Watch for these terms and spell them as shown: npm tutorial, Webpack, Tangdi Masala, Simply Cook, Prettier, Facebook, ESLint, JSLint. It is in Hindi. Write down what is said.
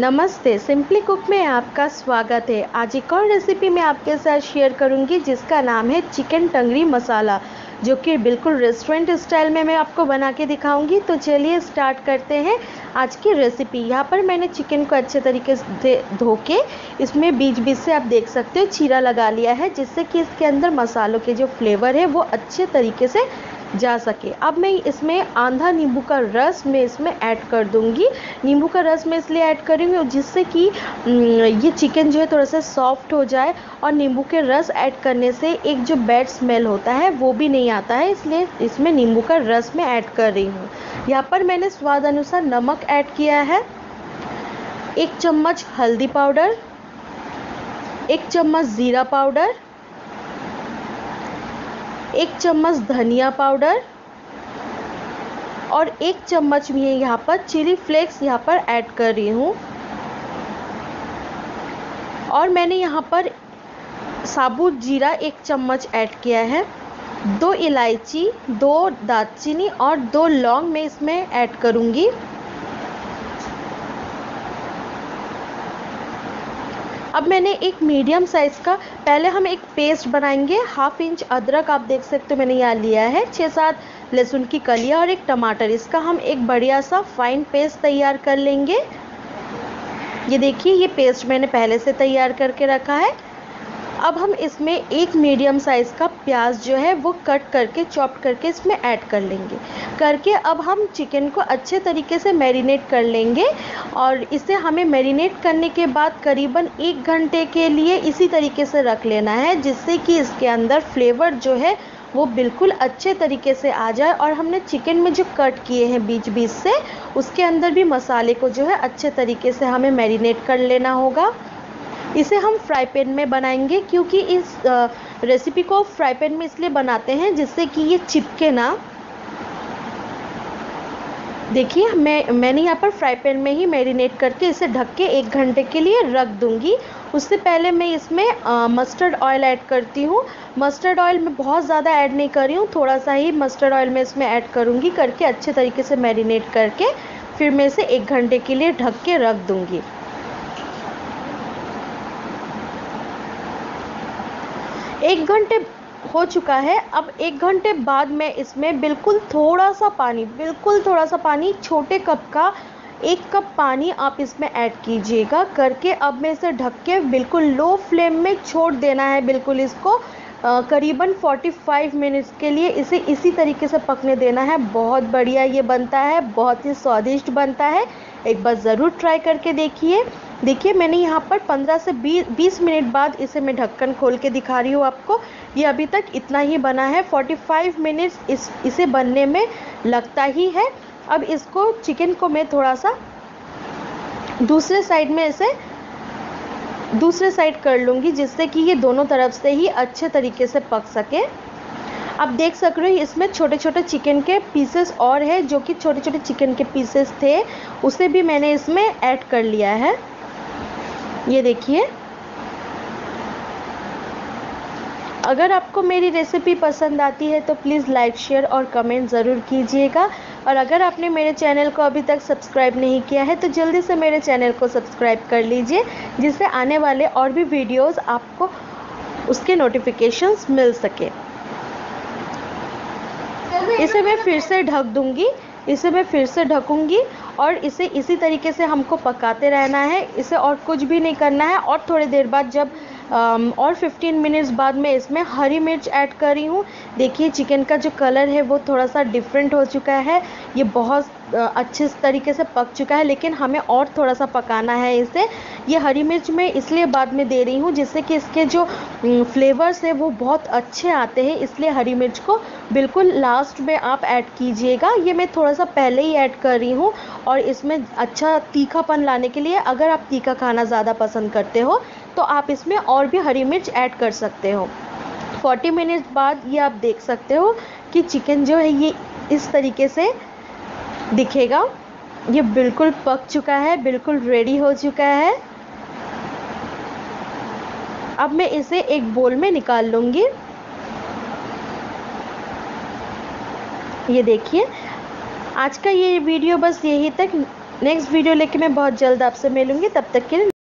नमस्ते, सिंपली कुक में आपका स्वागत है। आज एक और रेसिपी मैं आपके साथ शेयर करूंगी जिसका नाम है चिकन टंगड़ी मसाला, जो कि बिल्कुल रेस्टोरेंट स्टाइल में मैं आपको बना के दिखाऊंगी। तो चलिए स्टार्ट करते हैं आज की रेसिपी। यहाँ पर मैंने चिकन को अच्छे तरीके से धो के इसमें बीच बीच से आप देख सकते हो चीरा लगा लिया है, जिससे कि इसके अंदर मसालों के जो फ्लेवर है वो अच्छे तरीके से जा सके। अब मैं इसमें आधा नींबू का रस मैं इसमें ऐड कर दूंगी। नींबू का रस मैं इसलिए ऐड करूंगी जिससे कि ये चिकन जो है थोड़ा सा सॉफ्ट हो जाए, और नींबू के रस ऐड करने से एक जो बैड स्मेल होता है वो भी नहीं आता है, इसलिए इसमें नींबू का रस मैं ऐड कर रही हूँ। यहाँ पर मैंने स्वाद अनुसार नमक ऐड किया है, 1 चम्मच हल्दी पाउडर, 1 चम्मच ज़ीरा पाउडर, 1 चम्मच धनिया पाउडर और 1 चम्मच में यहाँ पर चिली फ्लेक्स यहाँ पर ऐड कर रही हूँ। और मैंने यहाँ पर साबुत जीरा 1 चम्मच ऐड किया है। 2 इलायची, 2 दालचीनी और 2 लौंग मैं इसमें ऐड करूँगी। अब मैंने एक मीडियम साइज़ का, पहले हम एक पेस्ट बनाएंगे। 1/2 इंच अदरक आप देख सकते हो मैंने यहाँ लिया है, 6-7 लहसुन की कलियाँ और 1 टमाटर, इसका हम एक बढ़िया सा फाइन पेस्ट तैयार कर लेंगे। ये देखिए, ये पेस्ट मैंने पहले से तैयार करके रखा है। अब हम इसमें एक मीडियम साइज़ का प्याज जो है वो कट करके, चॉप करके इसमें ऐड कर लेंगे। करके अब हम चिकन को अच्छे तरीके से मैरिनेट कर लेंगे, और इसे हमें मैरिनेट करने के बाद करीबन 1 घंटे के लिए इसी तरीके से रख लेना है, जिससे कि इसके अंदर फ्लेवर जो है वो बिल्कुल अच्छे तरीके से आ जाए, और हमने चिकन में जो कट किए हैं बीच बीच से उसके अंदर भी मसाले को जो है अच्छे तरीके से हमें मैरिनेट कर लेना होगा। इसे हम फ्राई पैन में बनाएंगे, क्योंकि इस रेसिपी को फ्राई पैन में इसलिए बनाते हैं जिससे कि ये चिपके ना। देखिए, मैंने यहाँ पर फ्राई पैन में ही मैरिनेट करके इसे ढक के 1 घंटे के लिए रख दूंगी। उससे पहले मैं इसमें मस्टर्ड ऑयल ऐड करती हूँ। मस्टर्ड ऑयल मैं बहुत ज़्यादा ऐड नहीं कर रही हूँ, थोड़ा सा ही मस्टर्ड ऑयल मैं इसमें ऐड करूँगी। करके अच्छे तरीके से मैरिनेट करके फिर मैं इसे 1 घंटे के लिए ढक के रख दूँगी। एक घंटे हो चुका है। अब 1 घंटे बाद मैं इसमें बिल्कुल थोड़ा सा पानी, छोटे कप का 1 कप पानी आप इसमें ऐड कीजिएगा। करके अब मैं इसे ढक के बिल्कुल लो फ्लेम में छोड़ देना है। बिल्कुल इसको करीबन 45 मिनट्स के लिए इसे इसी तरीके से पकने देना है। बहुत बढ़िया ये बनता है, बहुत ही स्वादिष्ट बनता है। एक बार ज़रूर ट्राई करके देखिए। देखिए, मैंने यहाँ पर 15 से 20 मिनट बाद इसे मैं ढक्कन खोल के दिखा रही हूँ आपको। ये अभी तक इतना ही बना है। 45 मिनट्स इसे बनने में लगता ही है। अब इसको, चिकन को मैं थोड़ा सा दूसरे साइड कर लूँगी, जिससे कि ये दोनों तरफ से ही अच्छे तरीके से पक सके। आप देख सक रहे हो इसमें छोटे छोटे चिकन के पीसेस और है, जो कि छोटे छोटे चिकन के पीसेस थे उसे भी मैंने इसमें ऐड कर लिया है। ये देखिए, अगर आपको मेरी रेसिपी पसंद आती है तो प्लीज़ लाइक, शेयर और कमेंट ज़रूर कीजिएगा। और अगर आपने मेरे चैनल को अभी तक सब्सक्राइब नहीं किया है तो जल्दी से मेरे चैनल को सब्सक्राइब कर लीजिए, जिससे आने वाले और भी वीडियोस आपको उसके नोटिफिकेशंस मिल सके। इसे मैं फिर से ढक दूँगी, और इसे इसी तरीके से हमको पकाते रहना है। इसे और कुछ भी नहीं करना है। और थोड़ी देर बाद, जब और 15 मिनट्स बाद मैं इसमें हरी मिर्च ऐड कर रही हूँ। देखिए, चिकन का जो कलर है वो थोड़ा सा डिफरेंट हो चुका है। ये बहुत अच्छे तरीके से पक चुका है, लेकिन हमें और थोड़ा सा पकाना है इसे। ये हरी मिर्च मैं इसलिए बाद में दे रही हूँ जिससे कि इसके जो फ्लेवर्स है वो बहुत अच्छे आते हैं, इसलिए हरी मिर्च को बिल्कुल लास्ट में आप ऐड कीजिएगा। ये मैं थोड़ा सा पहले ही ऐड कर रही हूँ, और इसमें अच्छा तीखापन लाने के लिए, अगर आप तीखा खाना ज़्यादा पसंद करते हो तो आप इसमें और भी हरी मिर्च ऐड कर सकते हो। 40 मिनट बाद ये आप देख सकते हो कि चिकन जो है ये इस तरीके से दिखेगा। ये बिल्कुल पक चुका है, बिल्कुल रेडी हो चुका है। अब मैं इसे एक बोल में निकाल लूँगी। ये देखिए, आज का ये वीडियो बस यहीं तक। नेक्स्ट वीडियो लेके मैं बहुत जल्द आपसे मिलूँगी। तब तक के लिए